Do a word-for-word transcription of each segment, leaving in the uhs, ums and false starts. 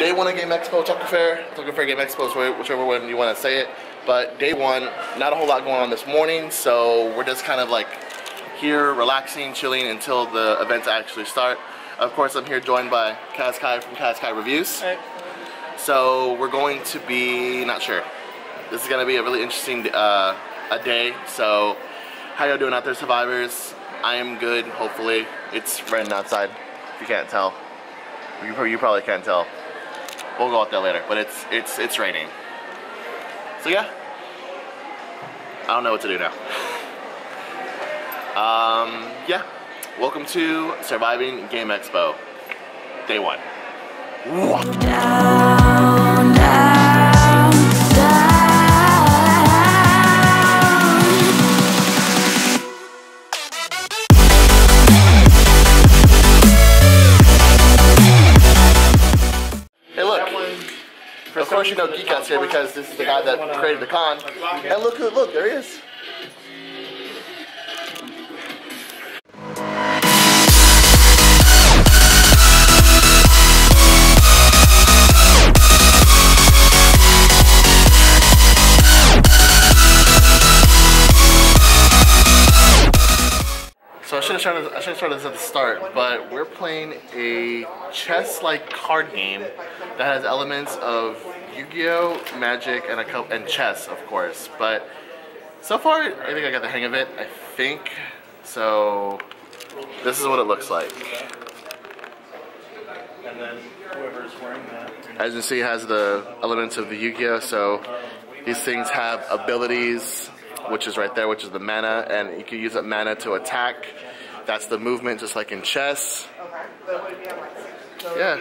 Day one of Game Expo, Tokyo Fair, Tokyo Fair Game Expo, so whichever one you want to say it. But day one, not a whole lot going on this morning, so we're just kind of like here relaxing, chilling until the events actually start. Of course, I'm here joined by KazKai from KazKai Reviews. Hey. So we're going to be, not sure. This is going to be a really interesting uh, a day. So how y'all doing out there, survivors? I am good, hopefully. It's raining outside, if you can't tell. You, you probably can't tell. We'll go out there later, but it's it's it's raining. So yeah, I don't know what to do now. Um, yeah, welcome to Surviving Game Expo, day one. Walk down, down, down. Hey, look. Of course, you know Geekat's here because this is the guy that created the con. And look, look, there he is. I should start this at the start, but we're playing a chess-like card game that has elements of Yu-Gi-Oh, Magic, and a couple, and chess, of course. But so far, I think I got the hang of it. I think so. This is what it looks like. And then whoever's wearing that, as you see, it has the elements of the Yu-Gi-Oh. So these things have abilities, which is right there, which is the mana, and you can use that mana to attack. That's the movement, just like in chess. Yeah.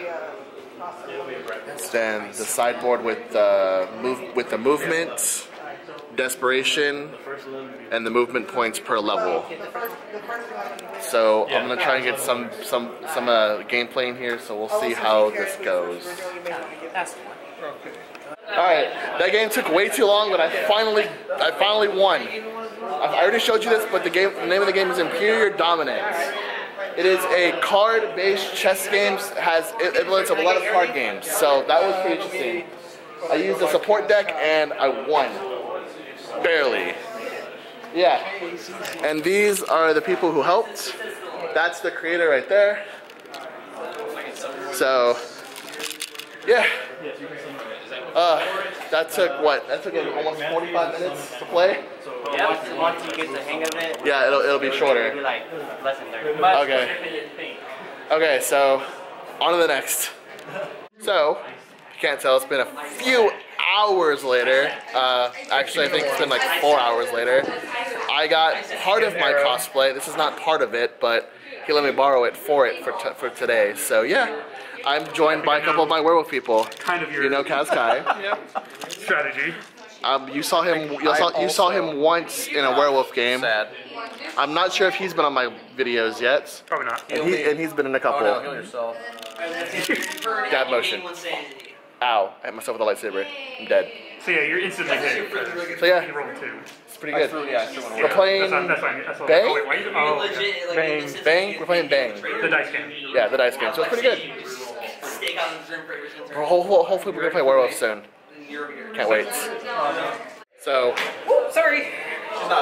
Then the sideboard with the move with the movement, desperation, and the movement points per level. So I'm gonna try and get some some some uh, gameplay in here. So we'll see how this goes. Alright, that game took way too long, but I finally I finally won. I already showed you this, but the game the name of the game is Imperial Dominance. It is a card-based chess game, has influence of a lot of card games, so that was pretty interesting. I used a support deck and I won. Barely. Yeah. And these are the people who helped. That's the creator right there. So yeah. Uh, that took what? That took like almost forty-five minutes to play. Yeah, once you get the hang of it. Yeah, it'll it'll be shorter. It'll be like less than thirty. Okay. Okay, so on to the next. So you can't tell, it's been a few hours later. Uh, actually, I think it's been like four hours later. I got part of my cosplay. This is not part of it, but he let me borrow it for it for t for today. So yeah. I'm joined by a couple of my werewolf people. Kind of your, you know, KazKai. Yep. Strategy. Um, you saw him. You saw, you saw him once in a werewolf game. Sad. I'm not sure if he's been on my videos yet. Probably not. And, he, and he's been in a couple. Oh, no, heal yourself. Dab motion. Ow! I hit myself with a lightsaber. I'm dead. So yeah, you're instantly hit. So yeah, you roll two. It's pretty good. Still, yeah, we're yeah. playing that's, that's fine. That's Bang. Oh, wait, why are you oh, legit, like, bang, bang. We're playing Bang. The dice game. Yeah, the dice game. So it's pretty good. Hopefully we're gonna play werewolf soon. Can't wait. So sorry.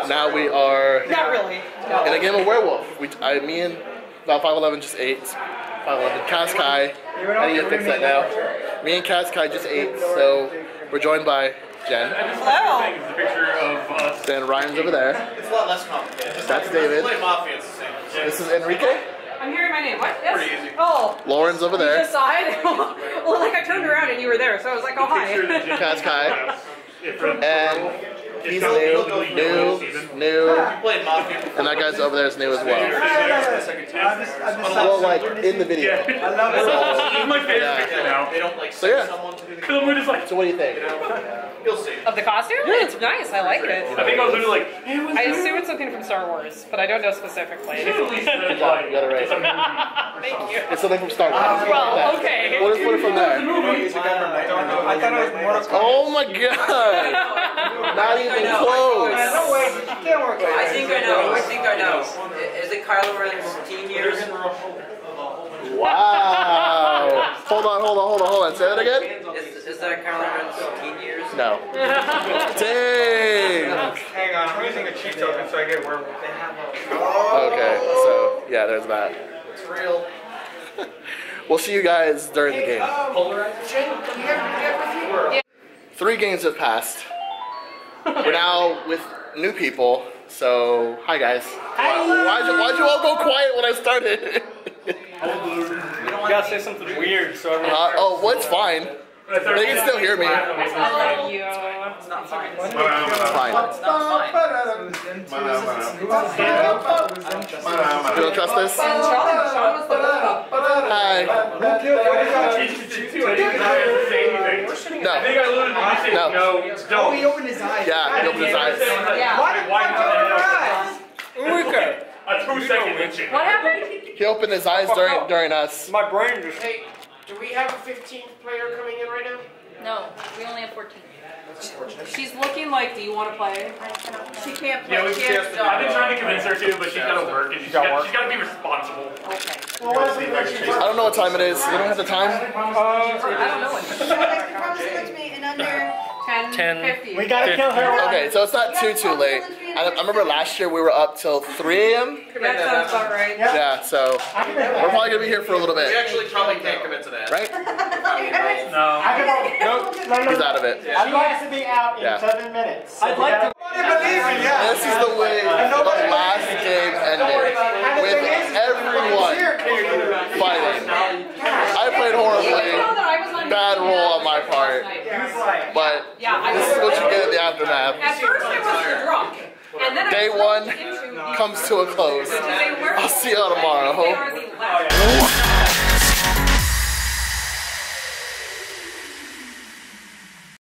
Now we are not really in a game of werewolf. We, I, me and about five eleven just ate. five eleven KazKai. I need to fix that now. Me and KazKai just ate, so we're joined by Jen. Hello. Then Ryan's over there. It's a lot less complicated. That's David. This is Enrique. I'm hearing my name. What? Yes. Oh. Lauren's over there. Just saw it. Well, like I turned around and you were there, so I was like, oh hi. KazKai. And he's new, new, new. And that guy's over there is new as well. Well, like in the video. I love it. My favorite. They don't like. So yeah. So what do you think? You'll see. Of the costume? Yeah. It's nice. I like it. I think I was literally like, hey, I assume it's something from Star Wars, but I don't know specifically. Good job. You got it right. Thank you. It's something from Star Wars. Um, well, okay. What is it from there? I thought it was more of oh my god. Not even I close. I can't work out. I think I know. I think I know. Is it Kylo Ren's teen years? Wow. Hold on, hold on, hold on, hold on. Say that again? Is, is that a calendar in fifteen years? No. Dang! Hang on, I'm using a cheat token so I get where they have a... Okay, so, yeah, there's that. It's real. We'll see you guys during hey, the game. Um, Polarization? Yeah. Three games have passed. We're now with new people, so hi guys. Hi. Why'd you, why'd you all go quiet when I started? You gotta say something weird so everyone. Uh, oh, well, it's fine. They can still hear me. I love you. It's not fine. It's fine. You don't trust this? Hi. No. No. No. He opened his eyes. Yeah, he opened his eyes. Why did he open his eyes? A two-second itching. What happened? He opened his eyes during oh, no. during us. My brain just. Hey, do we have a fifteenth player coming in right now? No, we only have fourteen. That's unfortunate. She's looking like, do you want to play? I cannot. She can't play. Yeah, we, she she has to, I've been trying to convince her to, but she's got to work and she's got she's got to be responsible. Okay. Well, I don't know what time it is. We don't have the time. Uh, I don't know. Promise to me in under ten fifty. We gotta kill her. Okay, so it's not too too late. I, I remember last year we were up till three A M That sounds about right. Yeah, yeah, so we're probably going to be here for a little bit. We actually probably can't commit to that. Right? No. Nope. He's out of it. I'd like to be out in yeah. seven minutes. So I'd like to. This is the way the last game ended. With everyone fighting. I played horribly. Bad role on my part. But this is what you get in the aftermath. At first I was drunk. Day one comes to a close. I'll see y'all tomorrow.